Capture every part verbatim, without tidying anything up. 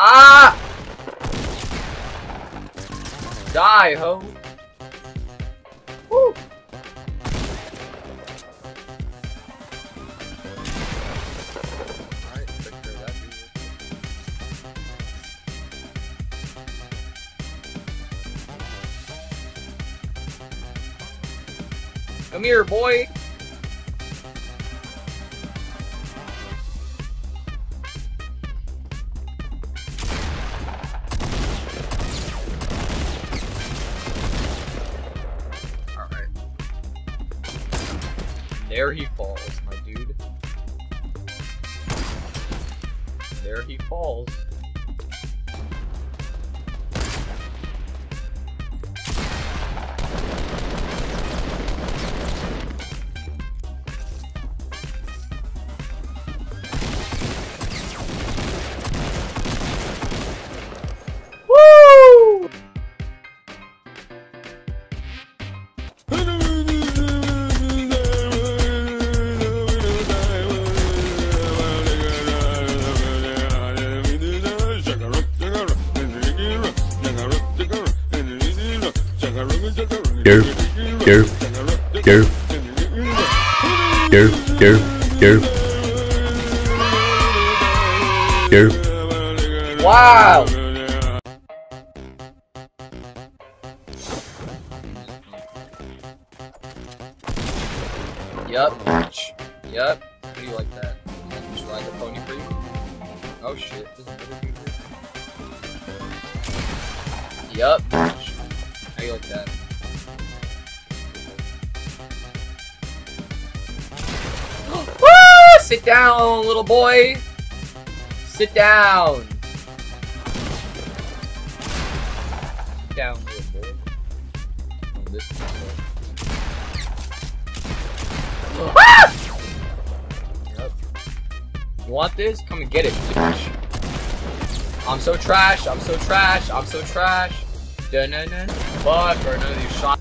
Ah! Die, ho! Woo! Come here, boy! There he falls, my dude. There he falls. Derp, derp, derp, derp, derp, derp, derp. Wow! Yup, bitch. Yup. What do you like that? Like, just ride the pony for you? Oh shit, this is really good. Yup, bitch. How you like that? Sit down, little boy! Sit down! Sit down, little boy. Oh, this is cool. Ah! Yep. You want this? Come and get it, bitch. I'm so trash, I'm so trash, I'm so trash. Dun-dun-dun. Fuck, or none of you shot.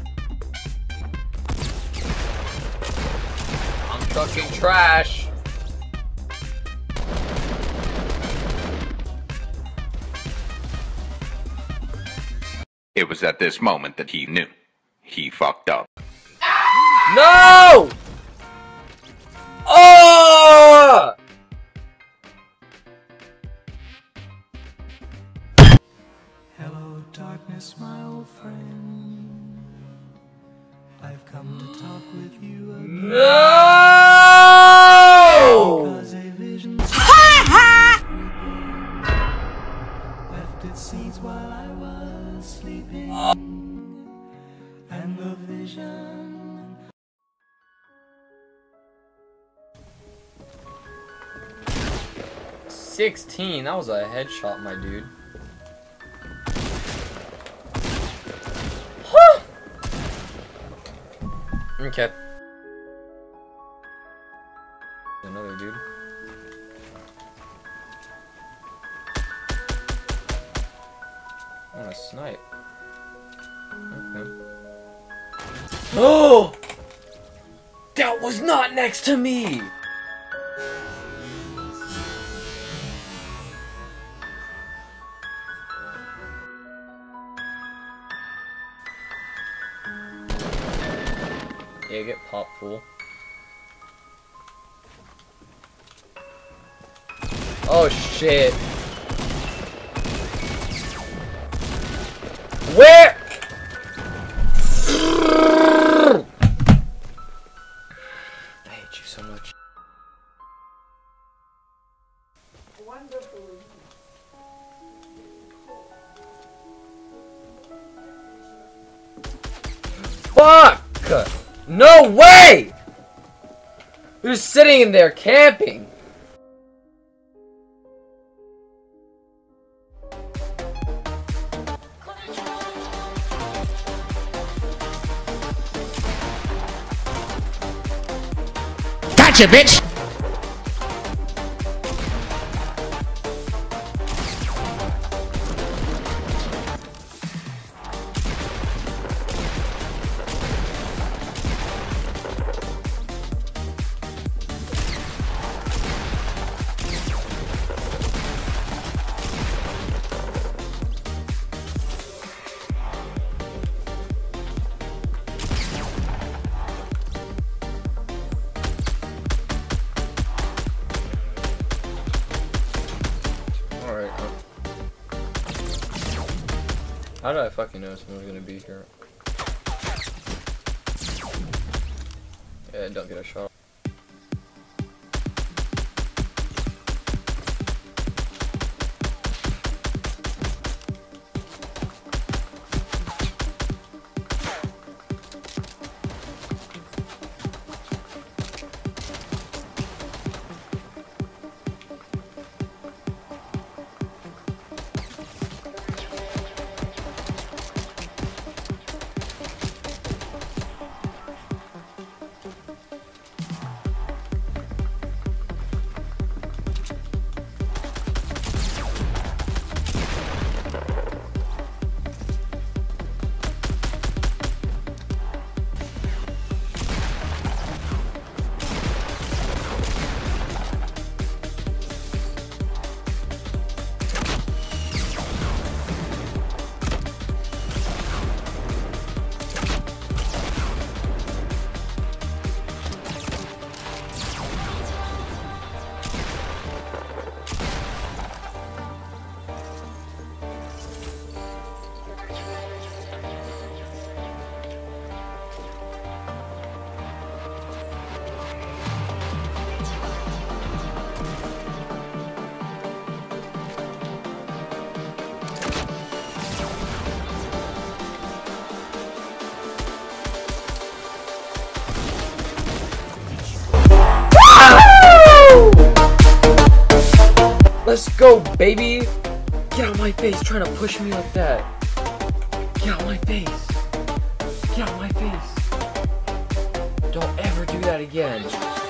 I'm fucking trash. It was at this moment that he knew. He fucked up. No! Oh! Hello, darkness, my old friend. I've come to talk with you again. No! Because a vision left its seeds while I was sleeping, and the vision. Sixteen. That was a headshot, my dude. Huh. Okay. Another dude. I want to snipe. Okay. Oh! That was not next to me! Yeah, get pop, fool. Oh, shit. Where? I hate you so much. Wonderful. Fuck! No way! You're sitting in there camping. You bitch. How did I fucking know someone's gonna be here? Yeah, don't get a shot. Let's go, baby! Get out of my face, trying to push me like that. Get out of my face. Get out of my face. Don't ever do that again.